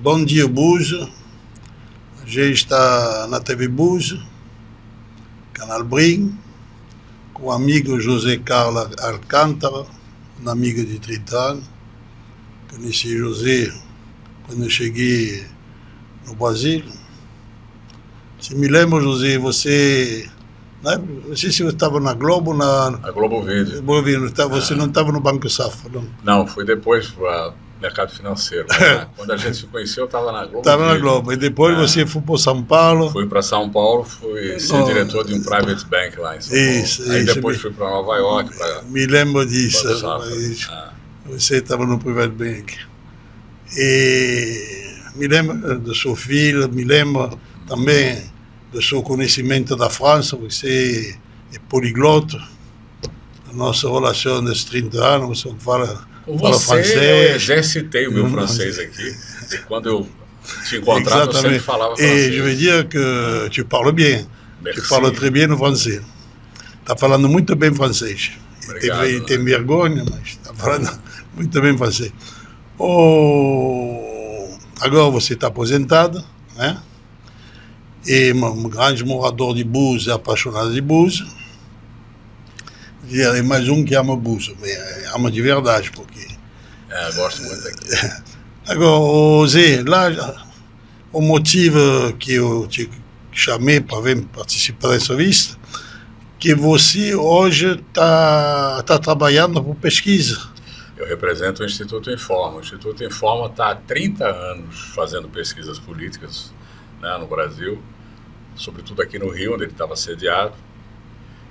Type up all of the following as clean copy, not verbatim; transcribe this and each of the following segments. Bom dia, Búzios. A gente está na TV Búzios, canal PBrim, com o amigo José Carlos Alcântara, um amigo de 30 anos. Conheci José quando eu cheguei no Brasil. Se me lembro, José, você... Não sei se você estava na Globo ou na Globo Verde. Você não estava no Banco Safra, não? Não, fui depois para o mercado financeiro. Mas, quando a gente se conheceu, eu estava na Globo. Estava na Globo. E depois você foi para São Paulo. Fui para São Paulo, fui ser diretor de um private bank lá em São Paulo. Isso. Aí depois fui para Nova York. Me lembro disso. Você estava no private bank. E me lembro do seu filho, me lembro também... do seu conhecimento da França, você é poliglota. A nossa relação dos 30 anos, você fala francês. Eu já citei o meu francês aqui, e quando eu te encontrava, eu sempre falava francês. E eu vou dizer que tu parles bem, tu parles très bien no francês. Está falando muito bem francês. Ele tem vergonha, mas está falando muito bem francês. Oh, agora você está aposentado, né? E um grande morador de Búzios, apaixonado de Búzios. E mais um que ama Búzios, ama de verdade, porque... É, eu gosto muito daqui. Agora, Zé, lá, o motivo que eu te chamei para vir participar dessa vista, que você hoje está trabalhando por pesquisa. Eu represento o Instituto Informa. O Instituto Informa está há 30 anos fazendo pesquisas políticas, né, no Brasil, sobretudo aqui no Rio, onde ele estava sediado,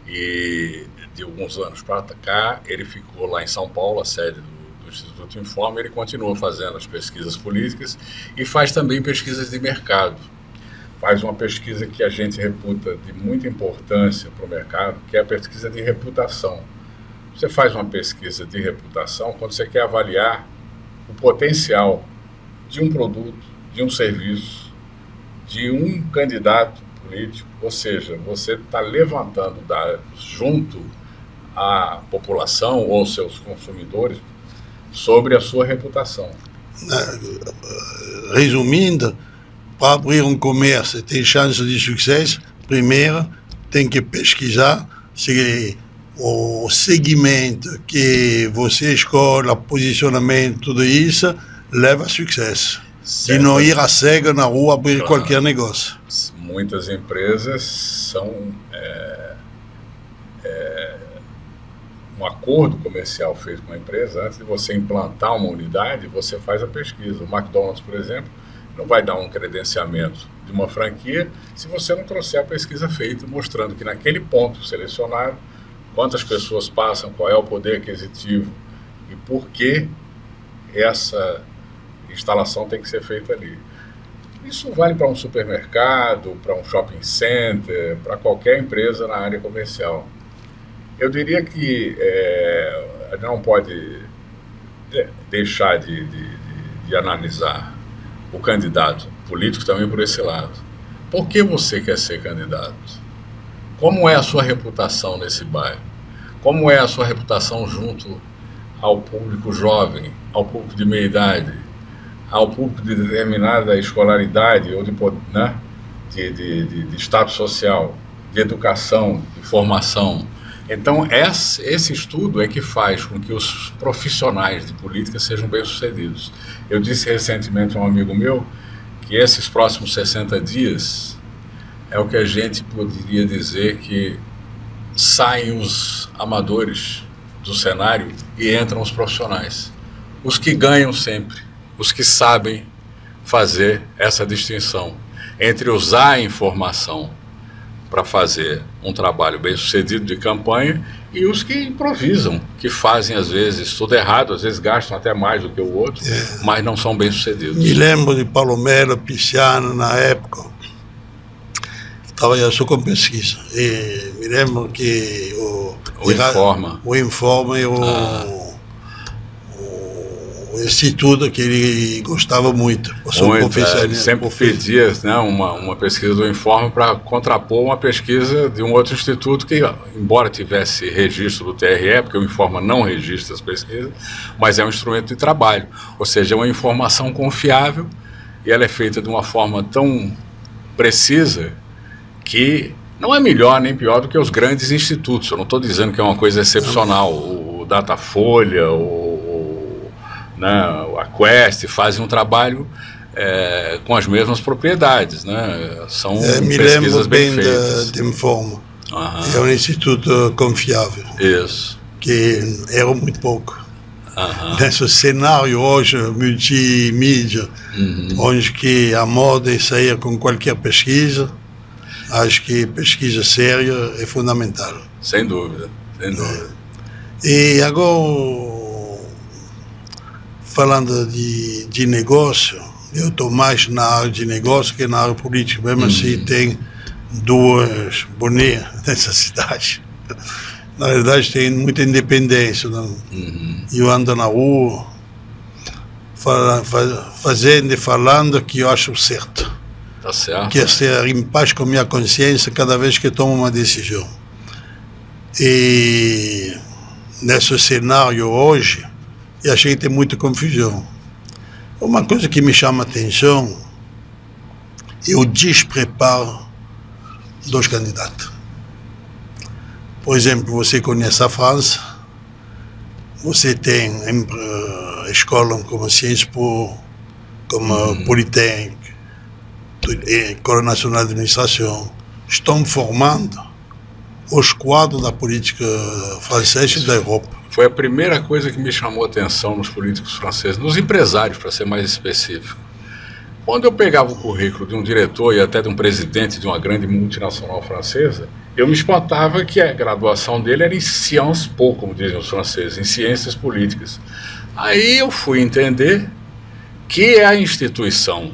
e de alguns anos para cá, ele ficou lá em São Paulo, a sede do Instituto Informa. Ele continua fazendo as pesquisas políticas e faz também pesquisas de mercado. Faz uma pesquisa que a gente reputa de muita importância para o mercado, que é a pesquisa de reputação. Você faz uma pesquisa de reputação quando você quer avaliar o potencial de um produto, de um serviço, de um candidato político, ou seja, você está levantando dados junto à população ou aos seus consumidores sobre a sua reputação. Resumindo, para abrir um comércio e ter chance de sucesso, primeiro tem que pesquisar se o segmento que você escolhe, o posicionamento, tudo isso leva a sucesso. Certo. E não ir à cega na rua abrir qualquer negócio. Muitas empresas são... um acordo comercial feito com a empresa, antes de você implantar uma unidade, você faz a pesquisa. O McDonald's, por exemplo, não vai dar um credenciamento de uma franquia se você não trouxer a pesquisa feita, mostrando que naquele ponto selecionado, quantas pessoas passam, qual é o poder aquisitivo e por que essa... instalação tem que ser feita ali. Isso vale para um supermercado, para um shopping center, para qualquer empresa na área comercial. Eu diria que não pode deixar de analisar o candidato político também por esse lado. Por que você quer ser candidato? Como é a sua reputação nesse bairro? Como é a sua reputação junto ao público jovem, ao público de meia-idade, ao público de determinada escolaridade ou de estado social, de educação, de formação. Então, esse estudo é que faz com que os profissionais de política sejam bem-sucedidos. Eu disse recentemente a um amigo meu que esses próximos 60 dias é o que a gente poderia dizer que saem os amadores do cenário e entram os profissionais. Os que ganham sempre. Os que sabem fazer essa distinção entre usar a informação para fazer um trabalho bem-sucedido de campanha e os que improvisam, que fazem às vezes tudo errado, às vezes gastam até mais do que o outro, mas não são bem-sucedidos. Me lembro de Paulo Melo, Pisciano, na época, trabalhava só com pesquisa. E me lembro que o Informa e o Conheci tudo que ele gostava muito. Sempre pedia, né, uma pesquisa do Informa para contrapor uma pesquisa de um outro instituto que, embora tivesse registro do TRE, porque o Informa não registra as pesquisas, mas é um instrumento de trabalho, ou seja, é uma informação confiável e ela é feita de uma forma tão precisa que não é melhor nem pior do que os grandes institutos. Eu não estou dizendo que é uma coisa excepcional. O Datafolha, a Quest fazem um trabalho com as mesmas propriedades, né? São pesquisas bem feitas. Me lembro bem do Informa. É um instituto confiável. Isso. Que era muito pouco. Nesse cenário hoje, multimídia, onde que a moda é sair com qualquer pesquisa, acho que pesquisa séria é fundamental. Sem dúvida, sem dúvida. E agora, falando de negócio, eu estou mais na área de negócio que na área política, mesmo assim tem duas bonés nessa cidade. Na verdade tem muita independência. Eu ando na rua fazendo e falando que eu acho certo. Tá certo. Quer ser em paz com minha consciência cada vez que tomo uma decisão. E nesse cenário hoje, e achei que tem muita confusão. Uma coisa que me chama a atenção é o despreparo dos candidatos. Por exemplo, você conhece a França, você tem escolas como Sciences Po, como Politécnico, Escola Nacional de Administração, estão formando os quadros da política francesa e da Europa. Foi a primeira coisa que me chamou a atenção nos políticos franceses, nos empresários, para ser mais específico. Quando eu pegava o currículo de um diretor e até de um presidente de uma grande multinacional francesa, eu me espantava que a graduação dele era em Sciences Po, como dizem os franceses, em ciências políticas. Aí eu fui entender que é a instituição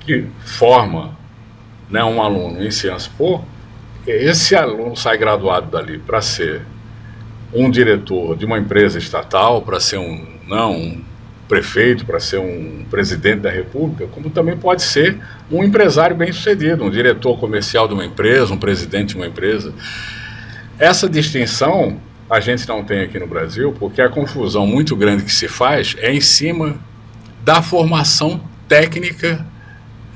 que forma, né, um aluno em Sciences Po. Esse aluno sai graduado dali para ser um diretor de uma empresa estatal, para ser um prefeito, para ser um presidente da república, como também pode ser um empresário bem-sucedido, um diretor comercial de uma empresa, um presidente de uma empresa. Essa distinção a gente não tem aqui no Brasil, porque a confusão muito grande que se faz é em cima da formação técnica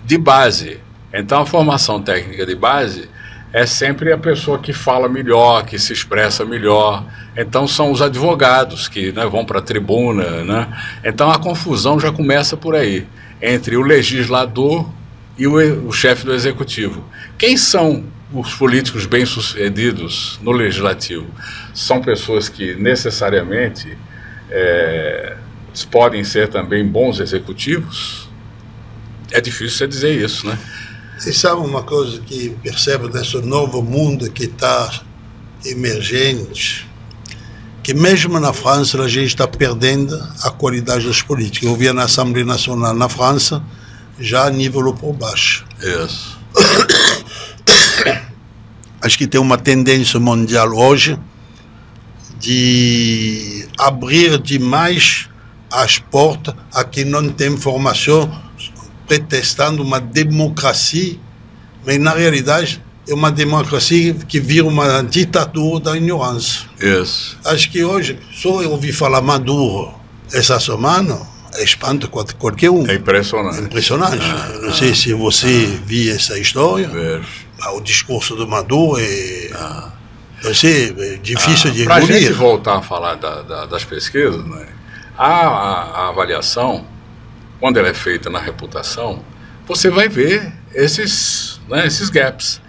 de base. Então a formação técnica de base é sempre a pessoa que fala melhor, que se expressa melhor. Então são os advogados que, né, vão para a tribuna, né? Então a confusão já começa por aí, entre o legislador e o chefe do executivo. Quem são os políticos bem-sucedidos no legislativo? São pessoas que necessariamente podem ser também bons executivos? É difícil você dizer isso, né? Você sabe uma coisa que percebo desse novo mundo que está emergente, que mesmo na França a gente está perdendo a qualidade das políticas. Eu via na Assembleia Nacional na França, já nível por baixo. Isso. Acho que tem uma tendência mundial hoje de abrir demais as portas a quem não tem formação, pretestando uma democracia, mas na realidade é uma democracia que vira uma ditadura da ignorância. Yes. Acho que hoje, só eu ouvi falar Maduro essa semana, é espanto qualquer um. É impressionante. É impressionante. Não sei se você viu essa história. O discurso do Maduro é, não sei, é difícil de engolir. Para a gente voltar a falar das pesquisas, né? A avaliação, quando ela é feita na reputação, você vai ver esses, né, esses gaps.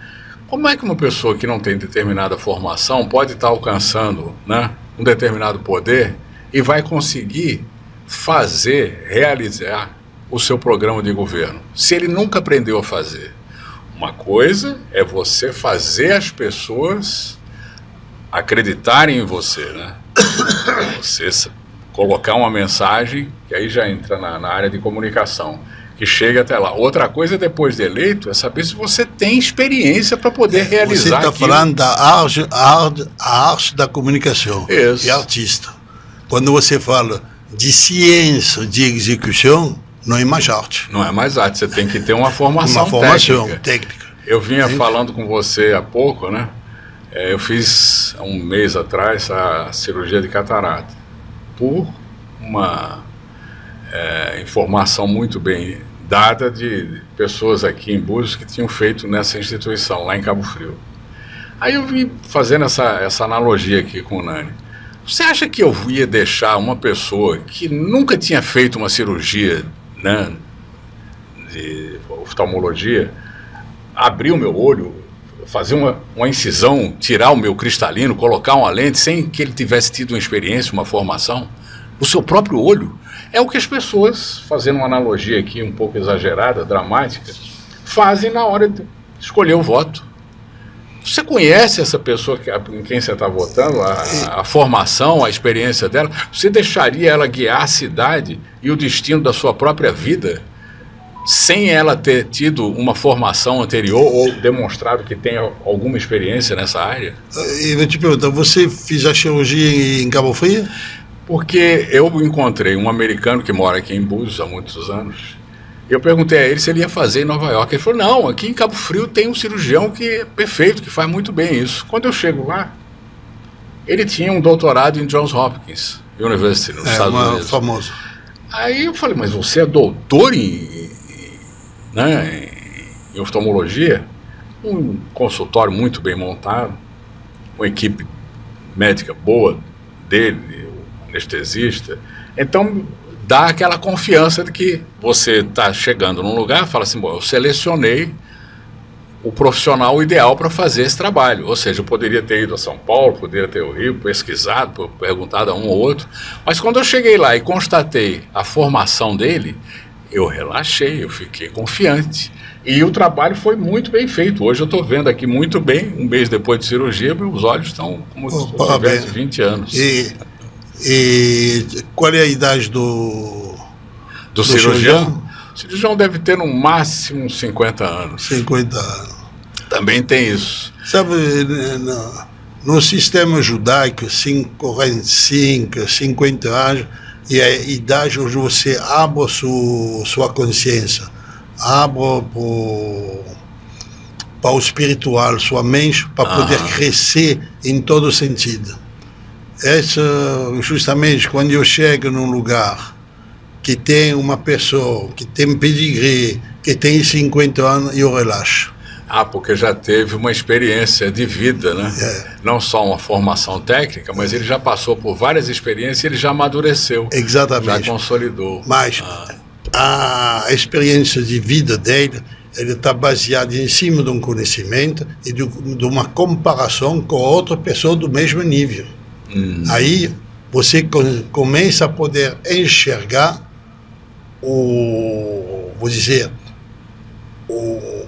Como é que uma pessoa que não tem determinada formação pode estar alcançando, né, um determinado poder e vai conseguir realizar o seu programa de governo, se ele nunca aprendeu a fazer? Uma coisa é você fazer as pessoas acreditarem em você, né? Você colocar uma mensagem, que aí já entra na área de comunicação, que chega até lá. Outra coisa, depois de eleito, é saber se você tem experiência para poder realizar. Você está falando da arte da comunicação. Isso. E artista. Quando você fala, de ciência de execução não é mais arte. Não é mais arte, você tem que ter uma formação técnica. Uma formação técnica. Eu vinha falando com você há pouco, né? Eu fiz há um mês atrás a cirurgia de catarata por uma informação muito bem dada de pessoas aqui em Búzios que tinham feito nessa instituição, lá em Cabo Frio. Aí eu vim fazendo essa analogia aqui com o Nani. Você acha que eu ia deixar uma pessoa que nunca tinha feito uma cirurgia, né, de oftalmologia, abrir o meu olho, fazer uma incisão, tirar o meu cristalino, colocar uma lente sem que ele tivesse tido uma experiência, uma formação, o seu próprio olho? É o que as pessoas, fazendo uma analogia aqui um pouco exagerada, dramática, fazem na hora de escolher o voto. Você conhece essa pessoa em quem você está votando, a formação, a experiência dela? Você deixaria ela guiar a cidade e o destino da sua própria vida sem ela ter tido uma formação anterior ou demonstrado que tem alguma experiência nessa área? Eu vou te perguntar, você fez a cirurgia em Cabo Frio? Porque eu encontrei um americano que mora aqui em Búzios há muitos anos. Eu perguntei a ele se ele ia fazer em Nova York. Ele falou, não, aqui em Cabo Frio tem um cirurgião que é perfeito, que faz muito bem isso. Quando eu chego lá, ele tinha um doutorado em Johns Hopkins University, nos Estados Unidos. Famoso. Aí eu falei, mas você é doutor em oftalmologia? Um consultório muito bem montado, uma equipe médica boa dele, anestesista, então dá aquela confiança de que você está chegando num lugar, fala assim, bom, eu selecionei o profissional ideal para fazer esse trabalho, ou seja, eu poderia ter ido a São Paulo, poderia ter o Rio, pesquisado, perguntado a um ou outro, mas quando eu cheguei lá e constatei a formação dele, eu relaxei, eu fiquei confiante, e o trabalho foi muito bem feito. Hoje eu estou vendo aqui muito bem, um mês depois de cirurgia, meus olhos estão como se eu tivesse 20 anos. E qual é a idade do cirurgião? O cirurgião deve ter no máximo 50 anos. 50 anos. Também tem isso. Sabe, no sistema judaico, 45, 50 anos, é a idade onde você abre sua consciência, abre para o espiritual, sua mente, para poder crescer em todo sentido. Essa, justamente quando eu chego num lugar que tem uma pessoa que tem pedigree, que tem 50 anos, eu relaxo. Porque já teve uma experiência de vida, né? Não só uma formação técnica, mas ele já passou por várias experiências e ele já amadureceu. Exatamente. Já consolidou. Mas a experiência de vida dele, ele está baseado em cima de um conhecimento e de uma comparação com outra pessoa do mesmo nível. Aí você começa a poder enxergar o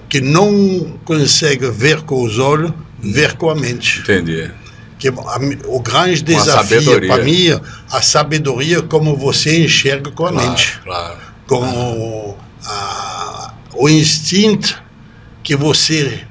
que não consegue ver com os olhos, ver com a mente. Entendi. Que o grande desafio para mim é a sabedoria, como você enxerga com a mente. Claro. Com o instinto que você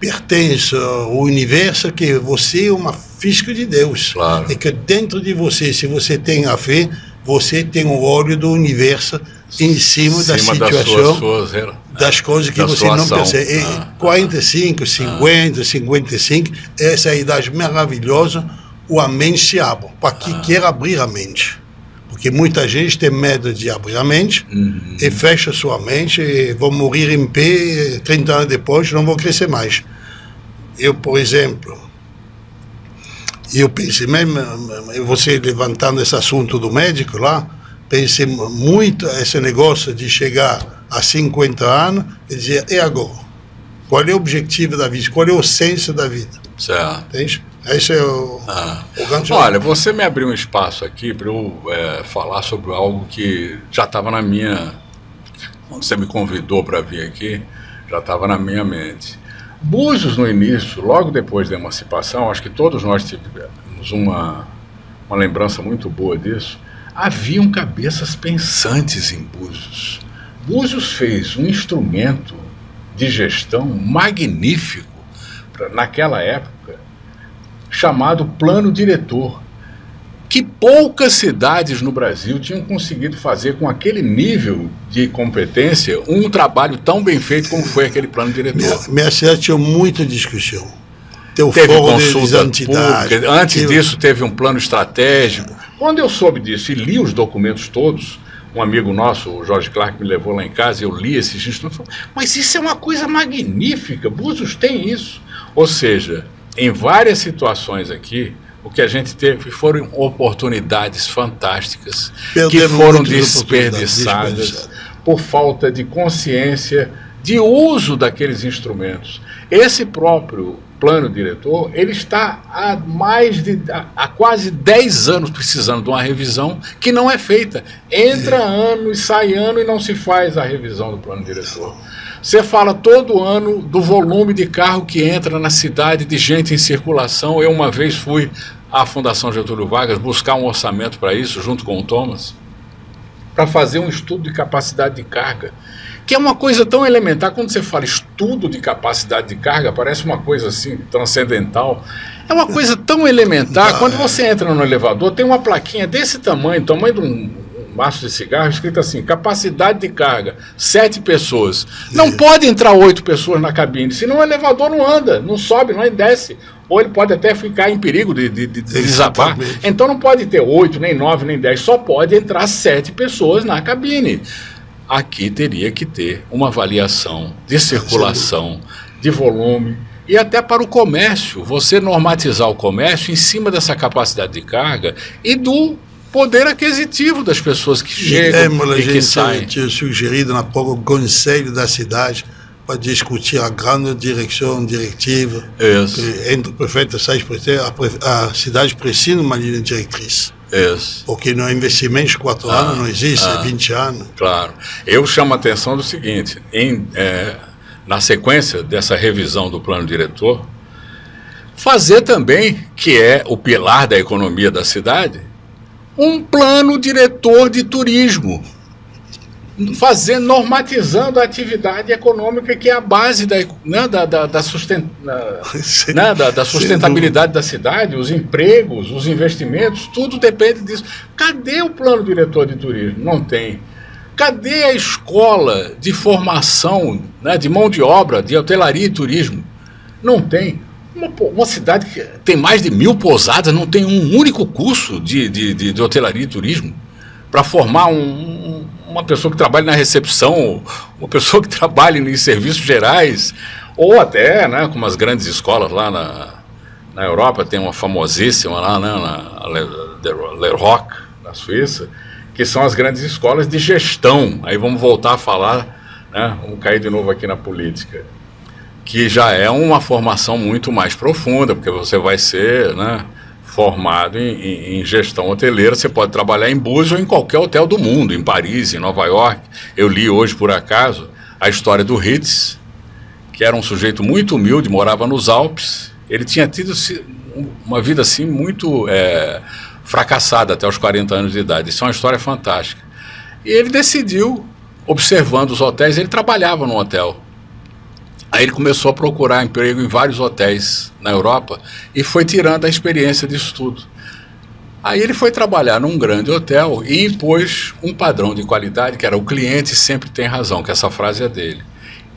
pertence ao universo, que você é uma física de Deus. Claro. É que dentro de você, se você tem a fé, você tem o olho do universo em cima da situação, das coisas que você não percebe. 45, 50, 55, essa é a idade maravilhosa, o a mente se abre, para quem quer abrir a mente. Porque muita gente tem medo de abrir a mente e fecha sua mente e vou morrer em pé 30 anos depois, não vou crescer mais. Eu, por exemplo, pensei mesmo, você levantando esse assunto do médico lá, pensei muito esse negócio de chegar a 50 anos e dizer, e agora? Qual é o objetivo da vida? Qual é o senso da vida? Certo. Entende? Esse é o grande... Olha, você me abriu um espaço aqui para eu falar sobre algo que já estava na minha... Quando você me convidou para vir aqui, já estava na minha mente. Búzios, no início, logo depois da emancipação, acho que todos nós tivemos uma lembrança muito boa disso, haviam cabeças pensantes em Búzios. Búzios fez um instrumento de gestão magnífico naquela época, chamado Plano Diretor, que poucas cidades no Brasil tinham conseguido fazer com aquele nível de competência um trabalho tão bem feito como foi aquele plano diretor. Minha cidade tinha muita discussão. Teve consulta pública, antes disso teve um plano estratégico. Quando eu soube disso e li os documentos todos, um amigo nosso, o Jorge Clark, me levou lá em casa, eu li esses instrumentos, falei, mas isso é uma coisa magnífica, Búzios tem isso. Ou seja, em várias situações aqui, o que a gente teve foram oportunidades fantásticas que foram desperdiçadas por falta de consciência de uso daqueles instrumentos. Esse próprio plano diretor, ele está há quase 10 anos precisando de uma revisão que não é feita. Entra ano e sai ano e não se faz a revisão do plano diretor. Você fala todo ano do volume de carro que entra na cidade, de gente em circulação. Eu uma vez fui à Fundação Getúlio Vargas buscar um orçamento para isso, junto com o Thomas, para fazer um estudo de capacidade de carga, que é uma coisa tão elementar. Quando você fala estudo de capacidade de carga, parece uma coisa assim, transcendental. É uma coisa tão elementar. Quando você entra no elevador, tem uma plaquinha desse tamanho de um maço de cigarro, escrito assim, capacidade de carga, 7 pessoas. Não pode entrar 8 pessoas na cabine, senão o elevador não anda, não sobe, não desce, ou ele pode até ficar em perigo de desabar. Então não pode ter 8, nem 9, nem 10, só pode entrar 7 pessoas na cabine. Aqui teria que ter uma avaliação de circulação, de volume, e até para o comércio, você normatizar o comércio em cima dessa capacidade de carga e do poder aquisitivo das pessoas que chegam e que saem. Tinha sugerido na pouco o conselho da cidade para discutir a grande diretiva. Isso. Entre o prefeito e seis prefeitos, a cidade precisa de uma linha diretriz. Isso. Porque no investimento de 4 anos não existe, é 20 anos. Claro. Eu chamo a atenção do seguinte, na sequência dessa revisão do plano diretor, fazer também, que é o pilar da economia da cidade, um plano diretor de turismo, normatizando a atividade econômica, que é a base da sustentabilidade da cidade, os empregos, os investimentos, tudo depende disso. Cadê o plano diretor de turismo? Não tem. Cadê a escola de formação, de mão de obra, de hotelaria e turismo? Não tem. Uma cidade que tem mais de 1000 pousadas, não tem um único curso de hotelaria e turismo para formar uma pessoa que trabalhe na recepção, uma pessoa que trabalhe em serviços gerais, ou até como as grandes escolas lá na Europa, tem uma famosíssima lá na Le Roque, na Suíça, que são as grandes escolas de gestão. Aí vamos voltar a falar, vamos cair de novo aqui na política, que já é uma formação muito mais profunda, porque você vai ser formado em gestão hoteleira. Você pode trabalhar em Búzios ou em qualquer hotel do mundo, em Paris, em Nova York. Eu li hoje, por acaso, a história do Ritz, que era um sujeito muito humilde, morava nos Alpes. Ele tinha tido uma vida assim muito fracassada até os 40 anos de idade. Isso é uma história fantástica. E ele decidiu, observando os hotéis, ele trabalhava num hotel. Aí ele começou a procurar emprego em vários hotéis na Europa e foi tirando a experiência disso tudo. Aí ele foi trabalhar num grande hotel e impôs um padrão de qualidade, que era o cliente sempre tem razão, que essa frase é dele.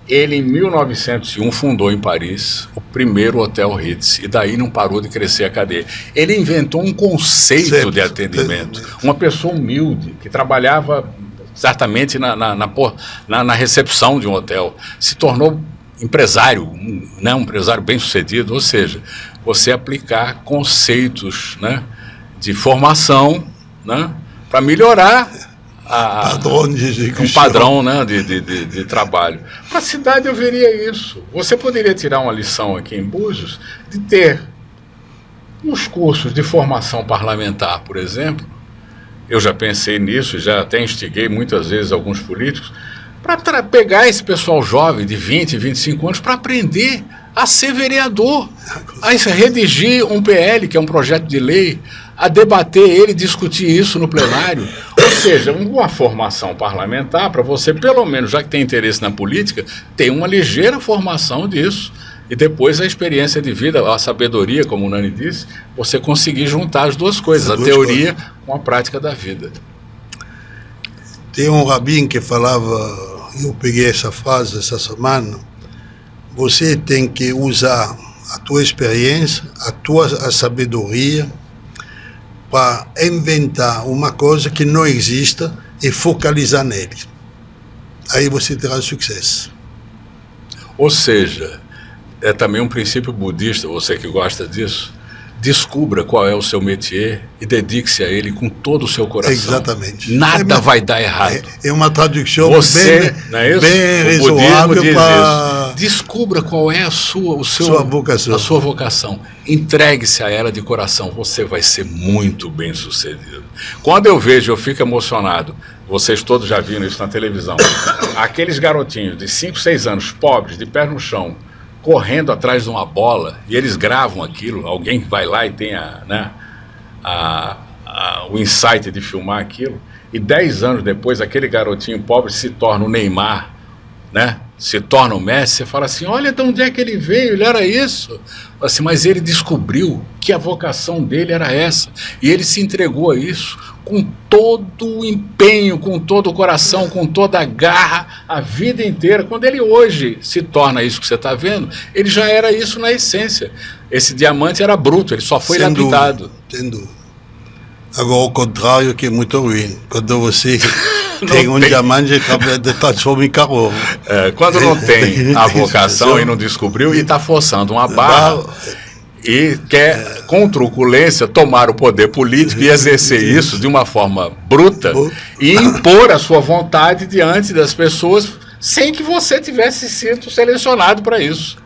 Ele, em 1901, fundou em Paris o primeiro Hotel Ritz, e daí não parou de crescer a cadeia. Ele inventou um conceito de atendimento. Uma pessoa humilde, que trabalhava certamente na recepção de um hotel, se tornou empresário, um empresário bem sucedido. Ou seja, você aplicar conceitos de formação para melhorar um padrão de trabalho. Para a cidade eu veria isso. Você poderia tirar uma lição aqui em Búzios de ter uns cursos de formação parlamentar, por exemplo. Eu já pensei nisso, já até instiguei muitas vezes alguns políticos, para pegar esse pessoal jovem de 20, 25 anos, para aprender a ser vereador, a redigir um PL, que é um projeto de lei, a debater ele, discutir isso no plenário. Ou seja, uma formação parlamentar, para você, pelo menos, já que tem interesse na política, ter uma ligeira formação disso. E depois a experiência de vida, a sabedoria, como o Nani disse, você conseguir juntar as duas coisas, a teoria com a prática da vida. Tem um rabino que falava, eu peguei essa frase essa semana, você tem que usar a tua experiência, a sabedoria, para inventar uma coisa que não exista e focalizar nele. Aí você terá sucesso. Ou seja, é também um princípio budista, você que gosta disso, descubra qual é o seu métier e dedique-se a ele com todo o seu coração. Exatamente. Nada vai dar errado. É uma tradução você, bem razoável para... Descubra qual é a sua vocação. A sua vocação. Entregue-se a ela de coração. Você vai ser muito bem sucedido. Quando eu vejo, eu fico emocionado. Vocês todos já viram isso na televisão. Aqueles garotinhos de 5, 6 anos, pobres, de pé no chão, correndo atrás de uma bola, e eles gravam aquilo, alguém vai lá e tem o insight de filmar aquilo, e 10 anos depois, aquele garotinho pobre se torna o Neymar, né? Se torna o Messi, você fala assim, olha de onde é que ele veio, ele era isso. Assim, mas ele descobriu que a vocação dele era essa, e ele se entregou a isso com todo o empenho, com todo o coração, com toda a garra, a vida inteira. Quando ele hoje se torna isso que você está vendo, ele já era isso na essência. Esse diamante era bruto, ele só foi lapidado. Entendo. Agora, o contrário que é muito ruim. Quando você tem um diamante, transforma em carro. É, quando não tem a vocação e não descobriu, e está forçando uma barra, e quer, com truculência, tomar o poder político e exercer isso de uma forma bruta e impor a sua vontade diante das pessoas sem que você tivesse sido selecionado para isso.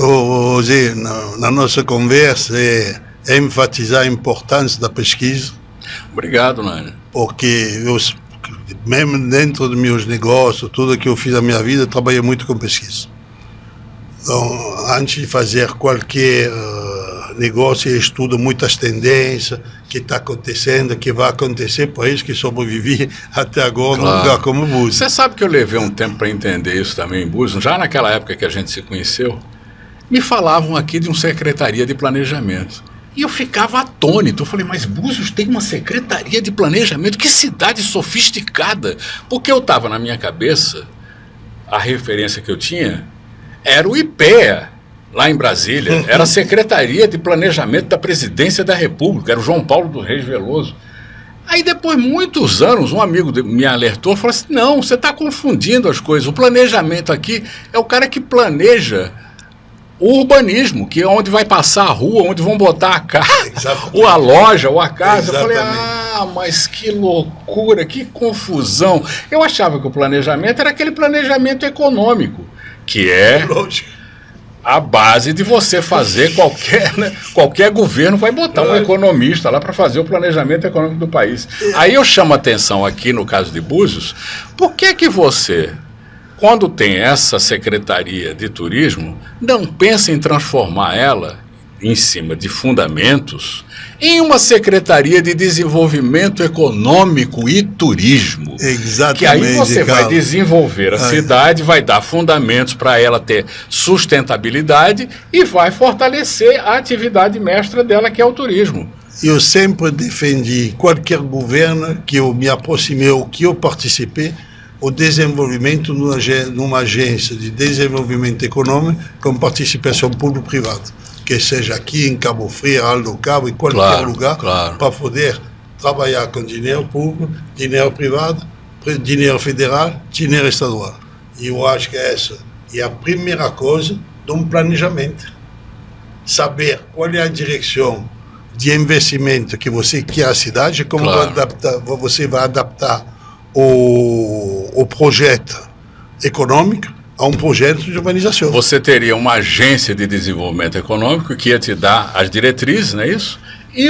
Hoje, na nossa conversa, é enfatizar a importância da pesquisa. Obrigado, Nani. Porque eu, mesmo dentro dos meus negócios, tudo que eu fiz na minha vida, trabalhei muito com pesquisa. Então, antes de fazer qualquer negócio, eu estudo muitas tendências, o que está acontecendo, o que vai acontecer, por isso que sobrevivi até agora num lugar como Búzios. Você sabe que eu levei um tempo para entender isso também em Búzios, já naquela época que a gente se conheceu, me falavam aqui de uma secretaria de planejamento. E eu ficava atônito, eu falei, mas Búzios tem uma secretaria de planejamento, que cidade sofisticada, porque eu estava na minha cabeça, a referência que eu tinha era o IPEA, lá em Brasília, era a Secretaria de Planejamento da Presidência da República, era o João Paulo dos Reis Veloso. Aí depois, muitos anos, um amigo me alertou, falou assim, não, você está confundindo as coisas, o planejamento aqui é o cara que planeja o urbanismo, que é onde vai passar a rua, onde vão botar a casa, ou a loja, ou a casa. Exatamente. Eu falei, ah, mas que loucura, que confusão. Eu achava que o planejamento era aquele planejamento econômico, que é a base de você fazer qualquer... Né, qualquer governo vai botar um economista lá para fazer o planejamento econômico do país. Aí eu chamo a atenção aqui, no caso de Búzios, por que que você... Quando tem essa Secretaria de Turismo, não pensa em transformar ela, em cima de fundamentos, em uma Secretaria de Desenvolvimento Econômico e Turismo. Exatamente. Que aí você vai desenvolver a cidade, vai dar fundamentos para ela ter sustentabilidade e vai fortalecer a atividade mestra dela, que é o turismo. Eu sempre defendi qualquer governo que eu me aproximei ou que eu participei, o desenvolvimento numa agência de desenvolvimento econômico com participação público-privada, que seja aqui em Cabo Frio, Alto Cabo, em qualquer lugar, para poder trabalhar com dinheiro público, dinheiro privado, dinheiro federal, dinheiro estadual. E eu acho que essa é a primeira coisa de um planejamento. Saber qual é a direção de investimento que você quer à cidade, como você vai adaptar o projeto econômico a um projeto de urbanização. Você teria uma agência de desenvolvimento econômico que ia te dar as diretrizes, não é isso? E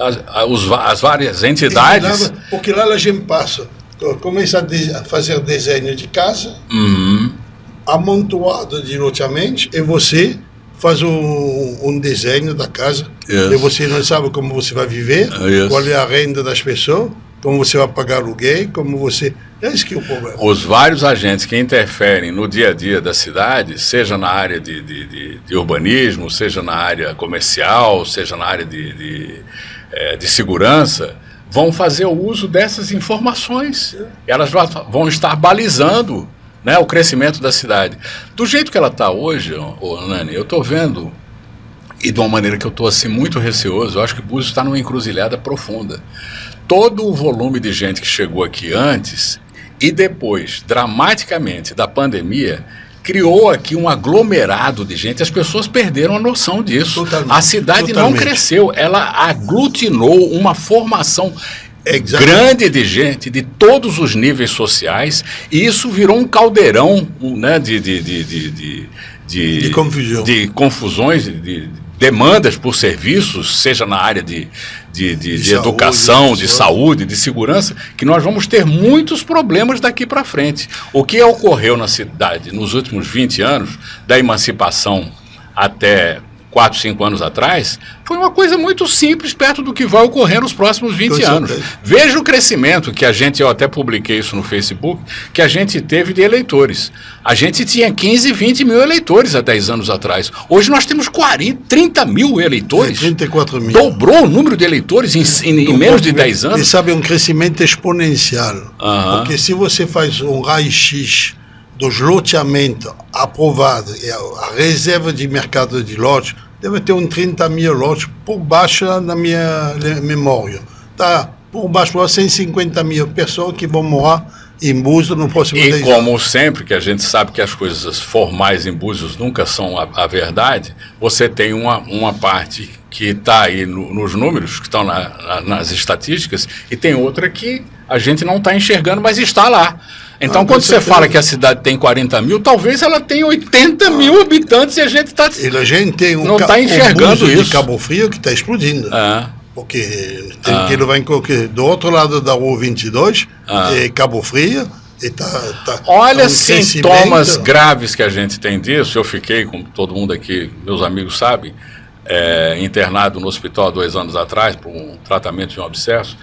as várias entidades... Porque lá a gente passa, começa a fazer desenho de casa, amontoado de loteamento, e você faz um desenho da casa, e você não sabe como você vai viver, qual é a renda das pessoas, como você vai pagar aluguel, como você... Esse que é o problema. Os vários agentes que interferem no dia a dia da cidade, seja na área de urbanismo, seja na área comercial, seja na área de segurança, vão fazer o uso dessas informações. Elas vão estar balizando, né, o crescimento da cidade. Do jeito que ela está hoje, Nani, eu estou vendo, e de uma maneira que eu estou assim, muito receoso, eu acho que Búzios está numa encruzilhada profunda. Todo o volume de gente que chegou aqui antes e depois, dramaticamente, da pandemia, criou aqui um aglomerado de gente. As pessoas perderam a noção disso. Totalmente, a cidade totalmente. Não cresceu, ela aglutinou uma formação grande de gente, de todos os níveis sociais, e isso virou um caldeirão, né, de confusões, de demandas por serviços, seja na área de saúde, educação, de saúde, de segurança, que nós vamos ter muitos problemas daqui para frente. O que ocorreu na cidade nos últimos 20 anos, da emancipação até 4, 5 anos atrás, foi uma coisa muito simples perto do que vai ocorrer nos próximos 20 anos. Veja o crescimento que a gente, eu até publiquei isso no Facebook, que a gente teve de eleitores. A gente tinha 15, 20 mil eleitores há 10 anos atrás. Hoje nós temos 30 mil eleitores. 34 mil. Dobrou o número de eleitores em menos de 10 anos. E sabe, é um crescimento exponencial. Uhum. Porque se você faz um raio-x dos loteamentos aprovados e a reserva de mercado de lotes, deve ter uns 30 mil lotes por baixo na minha memória. Tá, por baixo, 150 mil pessoas que vão morar em Búzios no próximo ano. E como sempre, que a gente sabe que as coisas formais em Búzios nunca são a verdade, você tem uma parte que está aí nos números, que estão nas estatísticas, e tem outra que a gente não está enxergando, mas está lá. Então, quando você fala que a cidade tem 40 mil, talvez ela tenha 80 mil habitantes e a gente está... A gente tem não está enxergando isso. De Cabo Frio que está explodindo. Ah. Porque tem que levar em conta do outro lado da Rua 22, é Cabo Frio, e tá olha, sintomas graves que a gente tem disso. Eu fiquei, como todo mundo aqui, meus amigos sabem, internado no hospital há 2 anos atrás por um tratamento de um abscesso.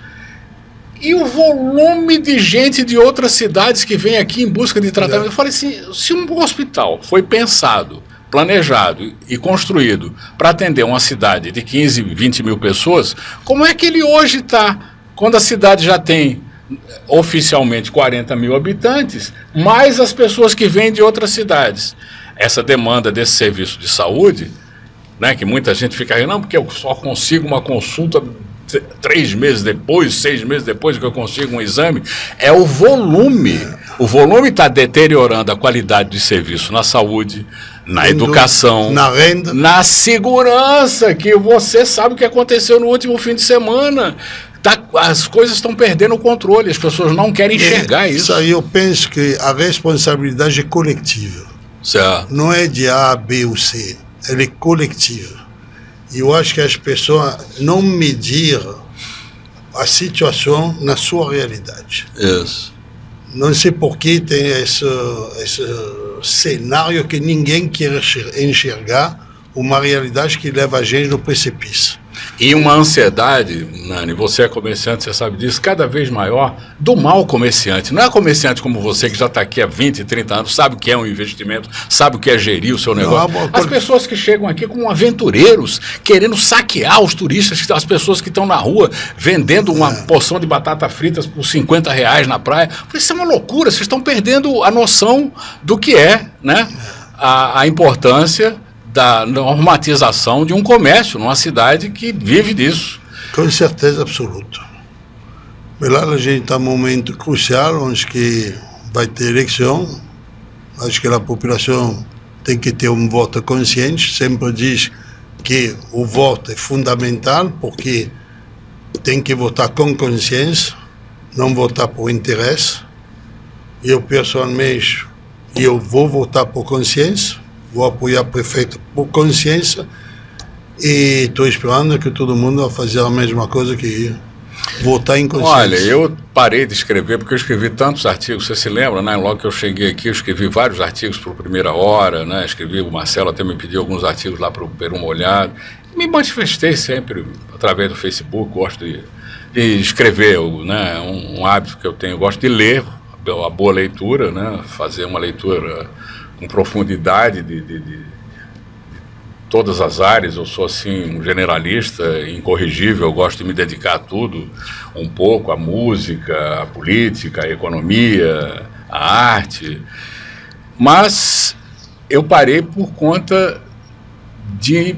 E o volume de gente de outras cidades que vem aqui em busca de tratamento. Eu falei assim, se um hospital foi pensado, planejado e construído para atender uma cidade de 15, 20 mil pessoas, como é que ele hoje está, quando a cidade já tem oficialmente 40 mil habitantes, mais as pessoas que vêm de outras cidades? Essa demanda desse serviço de saúde, né, que muita gente fica aí, não, porque eu só consigo uma consulta 3 meses depois, 6 meses depois que eu consigo um exame, é o volume. O volume está deteriorando a qualidade de serviço na saúde, na educação, na renda, na segurança, que você sabe o que aconteceu no último fim de semana. As coisas estão perdendo o controle, as pessoas não querem enxergar isso. Isso aí eu penso que a responsabilidade é coletiva. Certo. Não é de A, B ou C, ela é coletiva. E eu acho que as pessoas não mediram a situação na sua realidade. Isso. Não sei por que tem esse cenário que ninguém quer enxergar, uma realidade que leva a gente no precipício. E uma ansiedade, Nani, você é comerciante, você sabe disso, cada vez maior, do mal comerciante. Não é comerciante como você, que já está aqui há 20, 30 anos, sabe o que é um investimento, sabe o que é gerir o seu negócio. Não, as pessoas que chegam aqui como aventureiros, querendo saquear os turistas, as pessoas que estão na rua vendendo uma porção de batata fritas por 50 reais na praia. Isso é uma loucura, vocês estão perdendo a noção do que é, né, a importância da normatização de um comércio numa cidade que vive disso. Com certeza absoluta. Lá a gente está num momento crucial, onde que vai ter eleição. Acho que a população tem que ter um voto consciente. Sempre diz que o voto é fundamental, porque tem que votar com consciência, não votar por interesse. Eu, pessoalmente, eu vou votar por consciência. Vou apoiar o prefeito por consciência e estou esperando que todo mundo vá fazer a mesma coisa que eu. votar em consciência? Olha, eu parei de escrever porque eu escrevi tantos artigos, você se lembra, né? Logo que eu cheguei aqui, eu escrevi vários artigos para o Primeira Hora, né? Escrevi, o Marcelo até me pediu alguns artigos lá para o Perum Olhado. Me manifestei sempre através do Facebook, gosto de escrever, né? Um hábito que eu tenho, eu gosto de ler, a boa leitura, né? Fazer uma leitura com profundidade de todas as áreas. Eu sou assim um generalista incorrigível, eu gosto de me dedicar a tudo um pouco, a música, a política, a economia, a arte, mas eu parei por conta de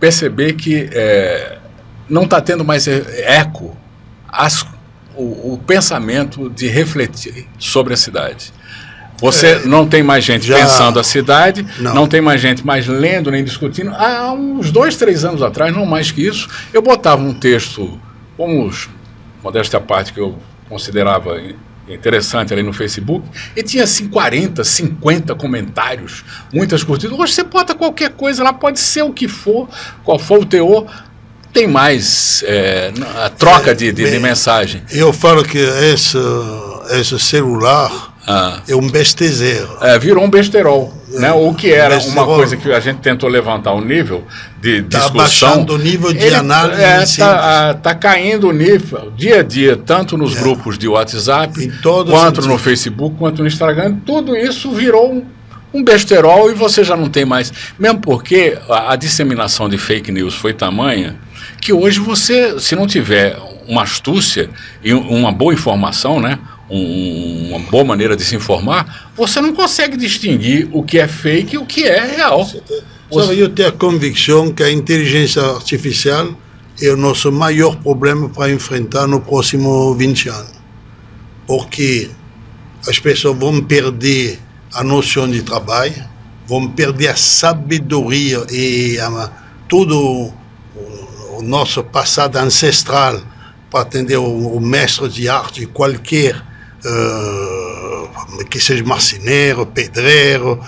perceber que não está tendo mais eco o pensamento de refletir sobre a cidade. Você não tem mais gente pensando a cidade, não tem mais gente mais lendo nem discutindo. Há uns 2, 3 anos atrás, não mais que isso, eu botava um texto, como modéstia à parte, que eu considerava interessante ali no Facebook, e tinha assim 40, 50 comentários, muitas curtidas. Hoje você bota qualquer coisa lá, pode ser o que for, qual for o teor, tem mais a troca de mensagem. Eu falo que esse celular... é um bestezeiro. Virou um besterol, né? O que era besterol, uma coisa que a gente tentou levantar o nível de discussão. Está baixando o nível de análise. Está caindo o nível dia a dia, tanto nos grupos de WhatsApp, quanto no Facebook, quanto no Instagram. Tudo isso virou um besterol e você já não tem mais. Mesmo porque a disseminação de fake news foi tamanha que hoje você, se não tiver uma astúcia e uma boa informação, né? Uma boa maneira de se informar, você não consegue distinguir o que é fake e o que é real. Sabe, eu tenho a convicção que a inteligência artificial é o nosso maior problema para enfrentar no próximo 20 anos. Porque as pessoas vão perder a noção de trabalho, vão perder a sabedoria e todo o nosso passado ancestral para atender o mestre de arte, qualquer... que seja marceneiro, pedreiro,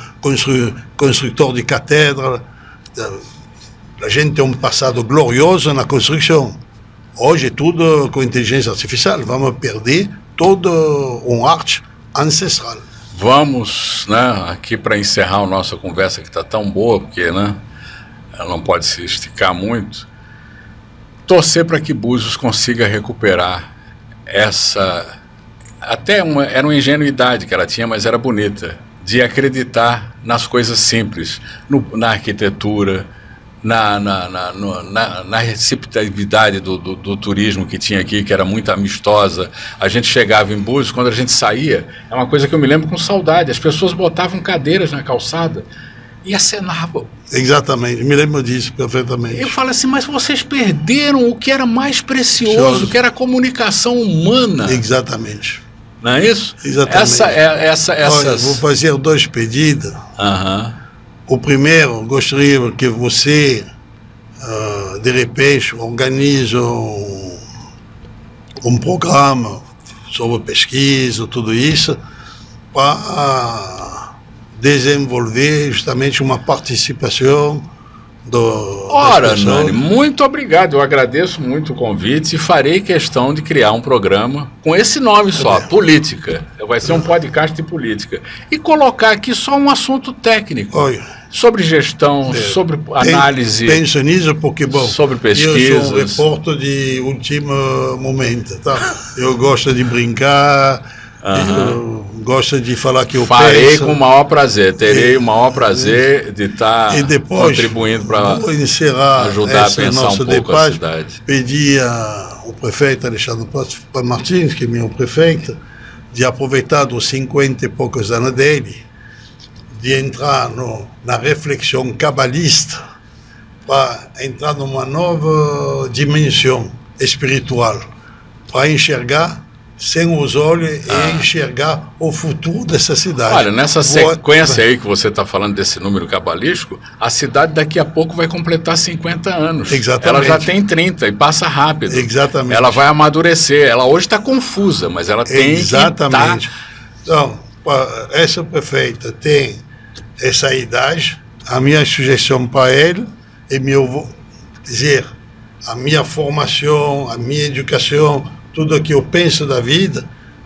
construtor de catedra. A gente tem um passado glorioso na construção. Hoje é tudo com inteligência artificial. Vamos perder toda uma arte ancestral. Vamos, né, aqui para encerrar a nossa conversa, que está tão boa, porque, né, ela não pode se esticar muito, torcer para que Búzios consiga recuperar essa... Até era uma ingenuidade que ela tinha, mas era bonita, de acreditar nas coisas simples, na arquitetura, na receptividade do turismo que tinha aqui, que era muito amistosa. A gente chegava em Búzios, quando a gente saía, é uma coisa que eu me lembro com saudade, as pessoas botavam cadeiras na calçada e acenavam. Exatamente, me lembro disso perfeitamente. Eu falo assim, mas vocês perderam o que era mais precioso, que era a comunicação humana. Exatamente. Não é isso? Exatamente. Olha, vou fazer 2 pedidos. O primeiro, gostaria que você, de repente, organize um programa sobre pesquisa, tudo isso, para desenvolver justamente uma participação Ora, Nani, muito obrigado. Eu agradeço muito o convite e farei questão de criar um programa com esse nome só, Política. Vai ser um podcast de política. E colocar aqui só um assunto técnico. Sobre gestão, sobre análise. Penso nisso porque, bom, sobre pesquisas. Eu sou um repórter de último momento, tá? Eu gosto de brincar, gosta de falar que eu penso. Farei com o maior prazer, terei o maior prazer de estar contribuindo para ajudar a pensar um pouco a cidade. Pedi ao prefeito Alexandre Martins, que é meu prefeito, de aproveitar dos 50 e poucos anos dele, de entrar na reflexão cabalista, para entrar numa nova dimensão espiritual, para enxergar sem os olhos e enxergar o futuro dessa cidade. Olha, nessa sequência aí que você está falando desse número cabalístico, a cidade daqui a pouco vai completar 50 anos. Exatamente. Ela já tem 30 e passa rápido. Exatamente. Ela vai amadurecer. Ela hoje está confusa, mas ela tem exatamente. Então, essa prefeita tem essa idade. A minha sugestão para ela é dizer a minha formação, a minha educação, tudo o que eu penso da vida,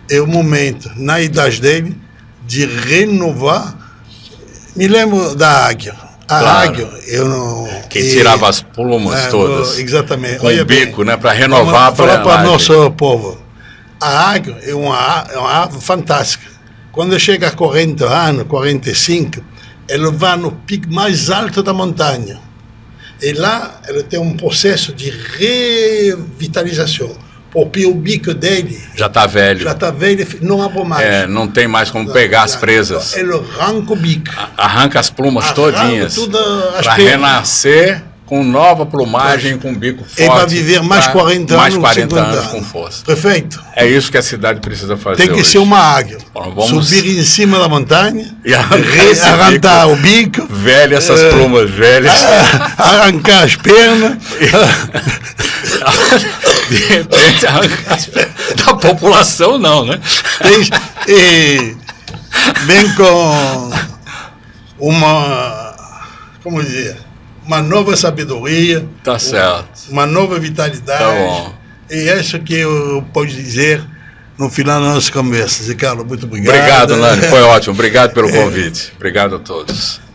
é o momento, na idade dele, de renovar. Me lembro da águia. A águia, eu não... Que tirava as plumas todas. Exatamente. Com o bico, né? Para renovar para o nosso povo. A águia é uma ave fantástica. Quando chega a 40 anos, 45, ela vai no pico mais alto da montanha. E lá ela tem um processo de revitalização. Porque o bico dele... Já está velho. Já está velho, não abre mais. É, não tem mais como pegar as presas. Ele arranca o bico. Arranca as plumas todinhas. Para renascer com nova plumagem, com bico forte. Ele vai viver mais 40 anos. Mais 40 anos com força. Perfeito. É isso que a cidade precisa fazer. Tem que ser uma águia. Bom, vamos subir em cima da montanha, e arrancar o bico. Velha, essas plumas velhas. Arrancar as pernas. De repente, da população não, né? E vem com uma, como dizer, uma nova sabedoria, tá certo, uma nova vitalidade. Tá bom. E isso que eu posso dizer no final da nossa conversa. Zé Carlos, muito obrigado. Obrigado, Nani, foi ótimo. Obrigado pelo convite. Obrigado a todos.